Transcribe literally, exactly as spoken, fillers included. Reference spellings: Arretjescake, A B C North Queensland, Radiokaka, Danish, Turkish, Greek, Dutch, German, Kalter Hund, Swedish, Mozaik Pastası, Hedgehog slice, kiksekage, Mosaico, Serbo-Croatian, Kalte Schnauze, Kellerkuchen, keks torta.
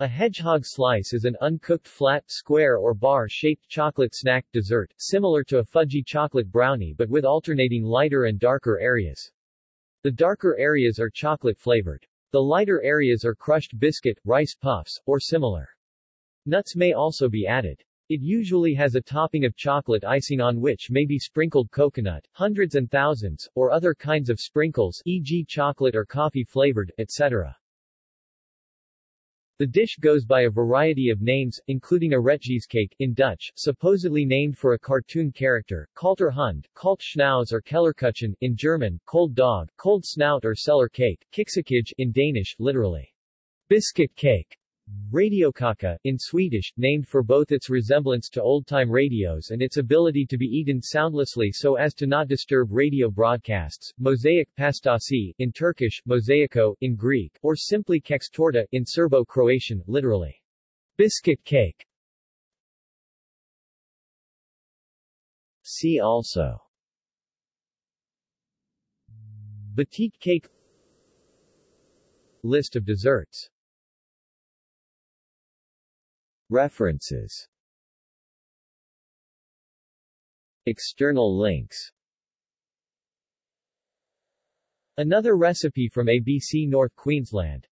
A hedgehog slice is an uncooked flat, square or bar-shaped chocolate snack dessert, similar to a fudgy chocolate brownie but with alternating lighter and darker areas. The darker areas are chocolate-flavored. The lighter areas are crushed biscuit, rice puffs, or similar. Nuts may also be added. It usually has a topping of chocolate icing on which may be sprinkled coconut, hundreds and thousands, or other kinds of sprinkles, for example chocolate or coffee-flavored, et cetera. The dish goes by a variety of names, including Arretjescake, in Dutch, supposedly named for a cartoon character, Kalter Hund, Kalte Schnauze or Kellerkuchen, in German, cold dog, cold snout or cellar cake, kiksekage, in Danish, literally, biscuit cake, Radiokaka, in Swedish, named for both its resemblance to old-time radios and its ability to be eaten soundlessly so as to not disturb radio broadcasts, Mozaik Pastası, in Turkish, Mosaico, in Greek, or simply keks torta, in Serbo-Croatian, literally, biscuit cake. See also: batik cake, list of desserts. References. External links. Another recipe from A B C North Queensland.